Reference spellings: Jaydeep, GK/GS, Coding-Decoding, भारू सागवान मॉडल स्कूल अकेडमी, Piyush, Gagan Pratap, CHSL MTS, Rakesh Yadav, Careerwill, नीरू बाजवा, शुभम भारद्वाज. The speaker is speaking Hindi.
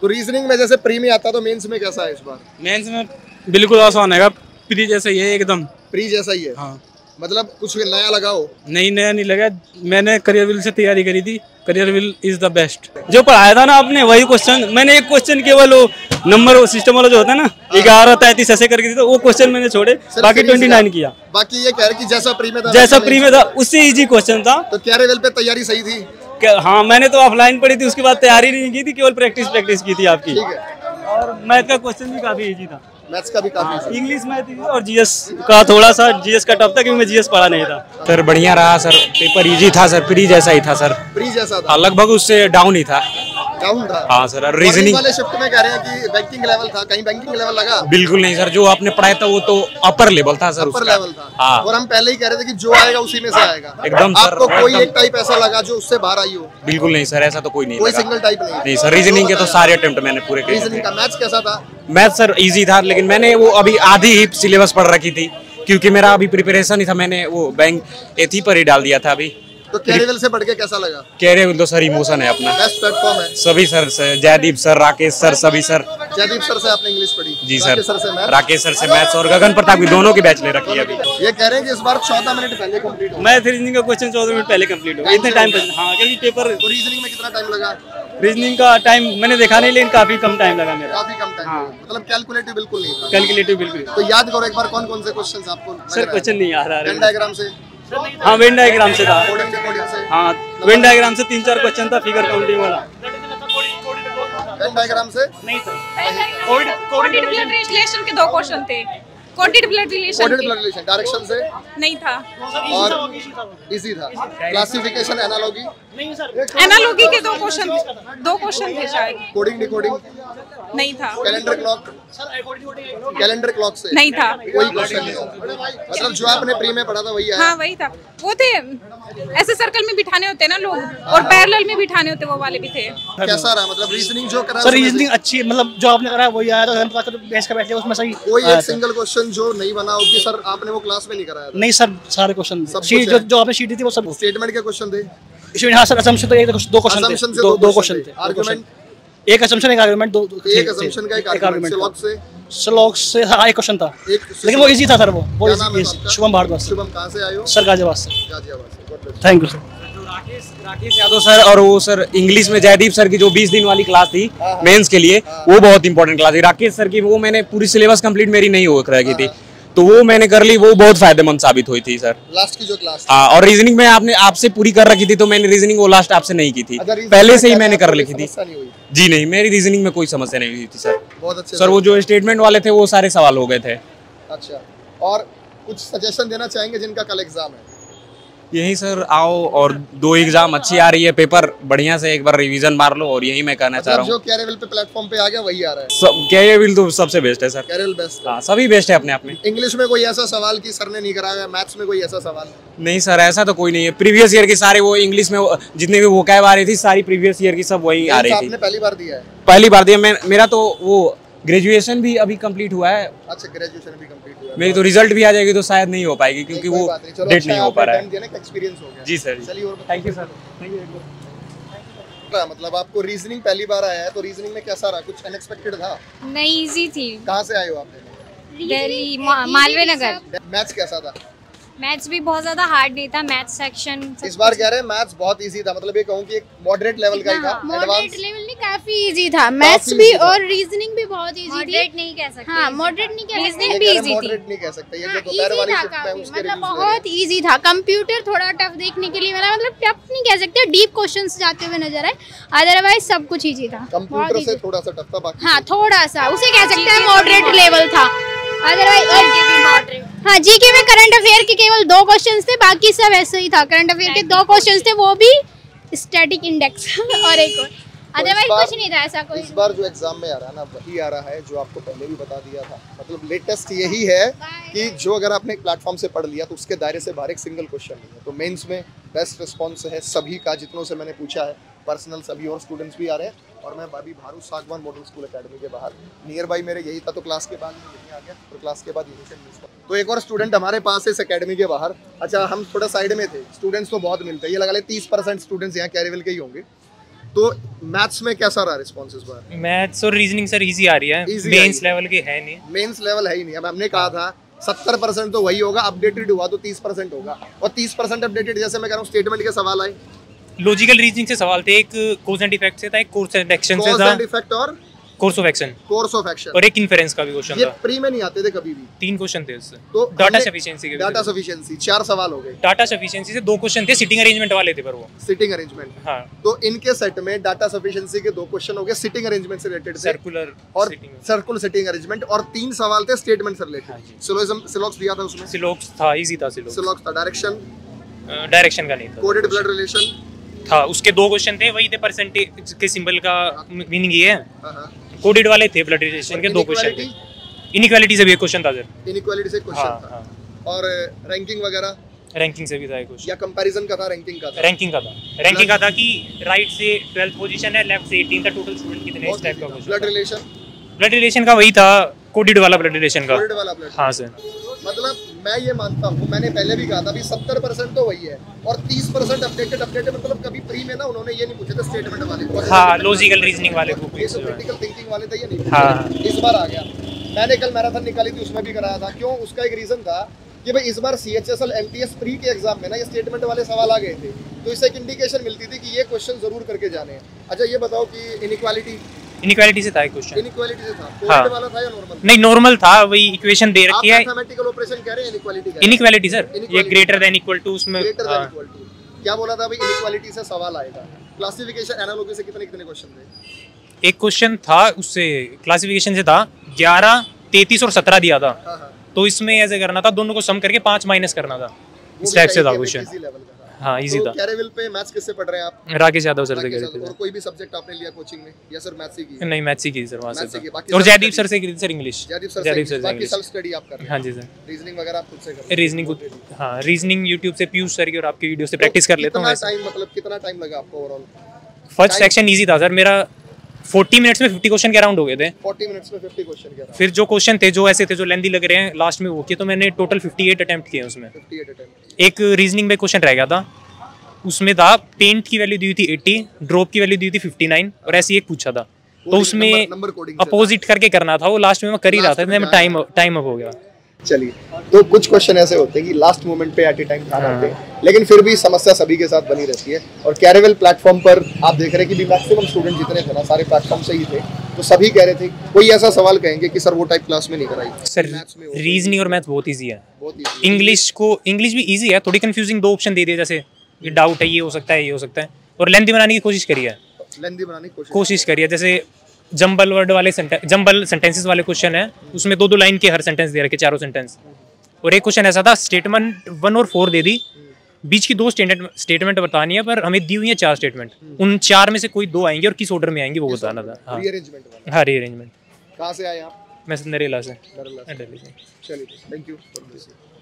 तो रीजनिंग में जैसे प्री में आता तो मेंस में कैसा है इस बार? मेंस में बिल्कुल आसान है, प्री जैसा ही है, एकदम प्री जैसा ही है। हाँ। मतलब कुछ नया लगाओ? नहीं, नया नहीं लगा। मैंने करियरविल से तैयारी करी थी, करियरविल इज द बेस्ट। जो पढ़ाया था ना आपने वही क्वेश्चन, मैंने एक क्वेश्चन केवल वो नंबर सिस्टम वाला जो होता है ना 11-33 ऐसे करके तो वो क्वेश्चन मैंने छोड़े, बाकी 29 किया। बाकी ये कह रहे कि जैसा प्री में था उससे इजी क्वेश्चन था। तो करियरविल पे तैयारी सही थी? हाँ, मैंने तो ऑफलाइन पढ़ी थी, उसके बाद तैयारी नहीं की थी, केवल प्रैक्टिस की थी आपकी। और मैथ का क्वेश्चन भी काफी इजी था, मैथ्स का भी काफी, इंग्लिश मैथ और जीएस का थोड़ा सा, जीएस का टफ था क्योंकि मैं जीएस पढ़ा नहीं था। सर बढ़िया रहा सर, पेपर इजी था सर, प्री जैसा ही था सर। प्री जैसा था, लगभग उससे डाउन ही था। डाउन था? हाँ सर। और रीजनिंग वाले शिफ्ट में कह रहे हैं कि बैंकिंग लेवल था, कहीं बैंकिंग लेवल लगा? बिल्कुल नहीं सर, जो आपने पढ़ाया था वो तो अपर लेवल था सर, अपर लेवल था। और हम पहले ही कह रहे थे कि जो आएगा उसी में से आएगा एकदम। आपको कोई एक टाइप ऐसा लगा जो उससे बाहर आई हो? बिल्कुल नहीं सर, ऐसा तो कोई नहीं, कोई सिंगल टाइप नहीं सर। रीजनिंग के तो सारे अटेम्प्ट मैंने पूरे किए। रीजनिंग का मैथ्स कैसा था? मैथ सर इजी था, लेकिन मैंने वो अभी आधी ही सिलेबस पढ़ रखी थी क्योंकि मेरा अभी प्रिपरेशन ही था, मैंने वो बैंक एथी पर ही डाल दिया था अभी। तो कैरेविल से पढ़ के कैसा लगा? कैरेविल तो सर इमोशन है अपना, बेस्ट प्लेटफॉर्म है। सभी सर से, जयदीप सर, राकेश सर, सभी सर। जयदीप सर से आपने इंग्लिश पढ़ी? जी सर, राकेश सर से मैथ्स और गगन प्रताप की दोनों की बैच ले रखी है अभी। ये कह रहे हैं कि इस बार 14 मिनट पहले कंप्लीट हो, मैथ रीजनिंग का क्वेश्चन 14 मिनट पहले कंप्लीट हो, इतने टाइम पर। हाँ, क्योंकि पेपर रीजनिंग में कितना टाइम लगा? रीजनिंग का टाइम मैंने देखा नहीं, लेकिन काफी कम टाइम लगा मेरा, काफी कम टाइम। हाँ। मतलब कैलकुलेटिव बिल्कुल नहीं था? कैलकुलेटिव बिल्कुल। तो याद करो एक बार कौन कौन से क्वेश्चंस आपको? सर क्वेश्चन नहीं आ रहा। वेन डायग्राम से? हाँ, वेन डायग्राम से था। हाँ, वेन डायग्राम से 3-4 क्वेश्चन था, फिगर काउंटिंग वाला। वेन डायग्राम से नहीं सर, क्वाड्रेटिक रिलेशन के 2 क्वेश्चन थे, क्वाड्रेटिक रिलेशन। डायरेक्शन से नहीं था और इजी था। Classification analogy? नहीं सर, एनालॉजी के 2 क्वेश्चन थे शायद। कोडिंग डिकोडिंग नहीं था। Calendar clock? Sir calendar clock से नहीं था कोई क्वेश्चन। मतलब जो आपने प्री में पढ़ा था वही है? हाँ वही था। वो थे ऐसे सर्कल में बिठाने होते हैं ना लोग, और पैरेलल में बिठाने होते, वो वाले भी थे। कैसा रहा मतलब रीजनिंग जो करा? सर रीजनिंग अच्छी, मतलब जो आपने करा वही आया था, बेस का बैठ गया उसमें सही। कोई एक सिंगल क्वेश्चन जो नहीं बना हो कि सर आपने वो क्लास में नहीं कराया? नहीं सर, सारे क्वेश्चन जो आपने शीट दी थी वो सब स्टेटमेंट के क्वेश्चन थे। हाँ सर, असम्पशन तो एक 2 क्वेश्चन थे, 2 क्वेश्चन थे। आर्गुमेंट? एक असम्पशन एक आर्गुमेंट, एक असम्पशन का एक आर्गुमेंट। स्लॉग से हाँ एक क्वेश्चन था, लेकिन वो इजी था सर। वो शुभम भारद्वाज। शुभम कहाँ से आए हो? सर गाजियाबाद से। गाजियाबाद से, thank you sir. Rakesh Yadav sir, और वो सर इंग्लिश में जयदीप सर की जो 20 दिन वाली क्लास थी मेंस के लिए, वो बहुत इंपॉर्टेंट क्लास थी। राकेश सर की वो मैंने पूरी सिलेबस कंप्लीट मेरी नहीं हो रही थी, तो वो मैंने कर ली, वो बहुत फायदेमंद साबित हुई थी सर, लास्ट की जो क्लास। हाँ, और रीजनिंग में आपने आपसे पूरी कर रखी थी, तो मैंने रीजनिंग वो लास्ट आपसे नहीं की थी, पहले से ही मैंने कर रखी थी। जी नहीं, मेरी रीजनिंग में कोई समस्या नहीं हुई थी सर, बहुत अच्छे सर। वो जो स्टेटमेंट वाले थे वो सारे सवाल हो गए थे। अच्छा, और कुछ सजेशन देना चाहेंगे जिनका कल एग्जाम है? यही सर, आओ और 2 एग्जाम अच्छी आ रही है, पेपर बढ़िया से एक बार रिवीजन मार लो, और यही मैं कहना चाह रहा हूँ। जो कैरियरविल पे प्लेटफॉर्म पे आ गया वही आ रहा है। सब कैरियरविल तो सबसे बेस्ट है सर, कैरियरविल बेस्ट। हाँ, सभी बेस्ट है अपने आप में। इंग्लिश में कोई ऐसा सवाल कि सर ने नहीं कराया? मैथ्स में कोई ऐसा सवाल? नहीं सर, ऐसा तो कोई नहीं है। प्रीवियस ईयर की सारे वो इंग्लिश में जितने भी वोकैब आ रही थी सारी प्रीवियस ईयर की, सब वही आ रही थी। आपने पहली बार दिया है? पहली बार दिया। मेरा तो वो ग्रेजुएशन भी अभी कंप्लीट हुआ है। अच्छा, ग्रेजुएशन भी कंप्लीट हुआ है। मेरी तो रिजल्ट भी आ जाएगी तो शायद नहीं हो पाएगी, क्योंकि वो डेट नहीं हो पा रहा है। एक्सपीरियंस हो गया। जी सर, चलिए, thank you sir, thank you. मतलब आपको रीजनिंग पहली बार आया है, तो रीजनिंग में कैसा रहा? कुछ अनएक्सपेक्टेड था? नहीं, इजी थी। कहाँ से आए हो आपने? दिल्ली, मालवीय नगर। मैथ्स कैसा था? मैथ्स भी बहुत ज्यादा हार्ड नहीं था, मैथ्स सेक्शन इस बार कह रहे हैं मैथ्स बहुत इजी था, मतलब ये कहूं कि एक मॉडरेट लेवल का ही था। मॉडरेट लेवल नहीं, काफी इजी था। मैथ्स भी और रीजनिंग भी बहुत इजी थी। मॉडरेट नहीं कह सकते। हां, मॉडरेट नहीं कह, रीजनिंग भी इजी थी, मॉडरेट नहीं कह सकते। ये जो दोपहर वाली शिफ्ट है उसके मतलब बहुत इजी था। कंप्यूटर थोड़ा टफ देखने के लिए मिला, मतलब टफ नहीं कह सकते, डीप क्वेश्चंस जाते हुए नजर आए, अदरवाइज सब कुछ इजी था। कंप्यूटर से थोड़ा सा टफ था बाकी। हां, थोड़ा सा उसे कह सकते हैं मॉडरेट लेवल था, अदरवाइज ये भी मॉडरेट। हाँ, जीके में करंट अफेयर के केवल 2 क्वेश्चंस थे, बाकी सब ऐसे ही था। करंट अफेयर के 2 क्वेश्चंस थे, वो भी स्टैटिक इंडेक्स और एक और, अदरवाइज कुछ नहीं था ऐसा कोई। इस बार जो एग्जाम में आ रहा है ना वही आ रहा है जो आपको पहले भी बता दिया था। मतलब लेटेस्ट यही है कि जो अगर आपने एक प्लेटफॉर्म से पढ़ लिया तो उसके दायरे से बाहर एक सिंगल क्वेश्चन नहीं है। तो मेंस में बेस्ट रिस्पॉन्स है सभी का, जितनों से मैंने पूछा है पर्सनल, सभी और स्टूडेंट्स भी आ रहे हैं। और मैं अभी भारू सागवान मॉडल स्कूल अकेडमी के बाहर नियर बाई मेरे यही था, तो क्लास के बाद यहीं आ गया, और क्लास के बाद यहीं से मिलता। तो एक और स्टूडेंट हमारे पास है इस अकेडमी के बाहर। अच्छा, हम थोड़ा साइड में थे, स्टूडेंट्स तो बहुत मिलते हैं, ये लगा ले 30% स्टूडेंट्स यहाँ कैरेविल के ही होंगे। तो मैथ्स में कैसा रहा रिस्पांस इस बार? मैथ्स और रीजनिंग सर इजी आ रही है, मेंस लेवल की है नहीं, मेंस लेवल है ही नहीं। अब हमने कहा था 70% तो वही होगा, अपडेटेड हुआ तो 30% होगा, और 30% अपडेटेड जैसे मैं कह रहा हूँ स्टेटमेंट के सवाल आए, लॉजिकल रीजनिंग से सवाल थे, एक कॉज एंड इफेक्ट से था, एक कॉज एंड एक्शन से था, कॉज एंड इफेक्ट और कोर्स ऑफ एक्शन, और एक इन्फेरेंस का भी क्वेश्चन था। ये प्री में नहीं आते थे कभी भी। 3 क्वेश्चन थे इससे, तो डाटा सफिशिएंसी के, डाटा सफिशिएंसी 4 सवाल हो गए। डाटा सफिशिएंसी से 2 क्वेश्चन थे सिटिंग अरेंजमेंट वाले थे, पर वो सिटिंग अरेंजमेंट, हां, तो इनके सेट में डाटा सफिशिएंसी के 2 क्वेश्चन हो गए सिटिंग अरेंजमेंट से रिलेटेड, सर्कुलर और सर्कुलर सिटिंग अरेंजमेंट, और 3 सवाल थे स्टेटमेंट से रिलेटेड। सिलोजिज्म सिलोक्स दिया था उसमें, सिलोक्स था, इजी था सिलोक्स, सिलोक्स था। डायरेक्शन का नहीं था, कोडेड ब्लड रिलेशन था, उसके 2 क्वेश्चन थे, वही थे परसेंटेज के सिंबल का मीनिंग ये है, कोडेड वाले थे ब्लड रिलेशन के 2 क्वेश्चन थे, इनइक्वालिटी से भी एक क्वेश्चन था सर, इनइक्वालिटी से एक क्वेश्चन था, और रैंकिंग वगैरह, रैंकिंग से भी था एक क्वेश्चन, या कंपैरिजन का था, रैंकिंग का था, रैंकिंग का था कि राइट से 12th पोजीशन है, लेफ्ट से 18th, टोटल स्टूडेंट कितने, इस टाइप का क्वेश्चन। ब्लड रिलेशन का वही था, कोडेड वाला ब्लड रिलेशन का, हां सर। मतलब मैं ये मानता हूँ, मैंने पहले भी कहा था भी 70% तो वही है और 30% अपडेटेड, मतलब कभी प्री में ना उन्होंने ये नहीं पूछे थे स्टेटमेंट वाले, हाँ, लॉजिकल रीजनिंग वाले, क्रिटिकल थिंकिंग वाले थे, ये नहीं, हाँ, इस बार आ गया। मैंने कल मैराथन निकाली थी उसमें भी कराया था, क्यों, उसका एक रीजन था कि भाई इस बार CHSL MTS प्री के एग्जाम में ना ये स्टेटमेंट वाले सवाल आ गए थे, तो इससे एक इंडिकेशन मिलती थी कि ये क्वेश्चन जरूर करके जाने हैं। अच्छा ये बताओ कि इनइक्वालिटी से था एक क्वेश्चन, इनइक्वालिटी से था, कोडेड वाला था या नॉर्मल? नहीं, नॉर्मल था, वही इक्वेशन दे रखी है, आप मैथमेटिकल ऑपरेशन कह रहे हैं, इनइक्वालिटी कह रहे हैं, इनइक्वालिटी सर, ये ग्रेटर देन इक्वल टू, उसमें ग्रेटर देन इक्वल टू क्या बोला था भाई, इनइक्वालिटी से सवाल आएगा। क्लासिफिकेशन एनालॉजी से कितने क्वेश्चन थे? एक क्वेश्चन था उससे, क्लासिफिकेशन से था, 11 33 और 17 दिया था, तो इसमें ऐसे करना था, दोनों को सम करके 5 माइनस करना था, इस टाइप से था क्वेश्चन, हाँ इजी था। कैरेविल पे मैथ्स किससे पढ़ रहे हैं आप? राकेश यादव सर से। और कोई भी सब्जेक्ट आपने लिया कोचिंग में या सर मैथ्स ही की? नहीं मैथ्स ही की सर, वहां से, और जयदीप सर से की सर इंग्लिश, जयदीप सर से, बाकी सेल्फ स्टडी आप कर रहे हैं? हां जी सर। रीजनिंग वगैरह आप खुद से कर रहे हैं? रीजनिंग खुद, हां, रीजनिंग YouTube से पीयूष सर की और आपकी वीडियो से प्रैक्टिस कर लेता हूं मैं। टाइम मतलब कितना टाइम लगा आपको ओवरऑल? फर्स्ट सेक्शन इजी था सर मेरा, 40 मिनट्स में 50 क्वेश्चन के अराउंड हो गए थे, 40 मिनट्स में 50 क्वेश्चन के अराउंड, फिर जो क्वेश्चन थे जो ऐसे थे जो लेंथी लग रहे हैं लास्ट में वो किए, तो मैंने टोटल 58 अटेम्प्ट किए उसमें, 58 अटेम्प्ट। एक रीजनिंग में क्वेश्चन रह गया था, उसमें था टेंट की वैल्यू दी थी 80, ड्रॉप की वैल्यू दी थी 59, और ऐसे एक पूछा था, तो उसमें अपोजिट करके करना था, वो लास्ट में मैं कर ही रहा था, मैं टाइम अप हो गया। चलिए, तो कुछ क्वेश्चन ऐसे होते हैं कि लास्ट मोमेंट पे एट ए टाइम ध्यान आते हैं, लेकिन फिर भी समस्या सभी के साथ बनी रहती है, और कैरेविल प्लेटफॉर्म पर आप देख रहे हैं कि मैक्सिमम स्टूडेंट जितने थे ना सारे प्लेटफॉर्म से ही थे, तो सभी कह रहे थे, कोई ऐसा सवाल कहेंगे कि सर वो टाइप क्लास में नहीं कराई सर, रीजनिंग और मैथ बहुत ईजी है, इंग्लिश भी ईजी है, थोड़ी कन्फ्यूजिंग, 2 ऑप्शन दे दिए जैसे ये डाउट है, ये हो सकता है, ये हो सकता है, और लेंथी बनाने की कोशिश करिए, जैसे जंबल वर्ड वाले जंबल सेंटेंसेस वाले क्वेश्चन है, उसमें 2-2 लाइन के हर सेंटेंस दे रखे, चारों सेंटेंस, और एक क्वेश्चन ऐसा था स्टेटमेंट 1 और 4 दे दी, बीच की 2 स्टेटमेंट बतानी है, पर हमें दी हुई है 4 स्टेटमेंट, उन 4 में से कोई 2 आएंगे और किस ऑर्डर में आएंगे वो बताना था। हाँ रीअरेंजमेंट। कहाँ से आए आप? मैं नरेला से। चलिए, थैंक यू।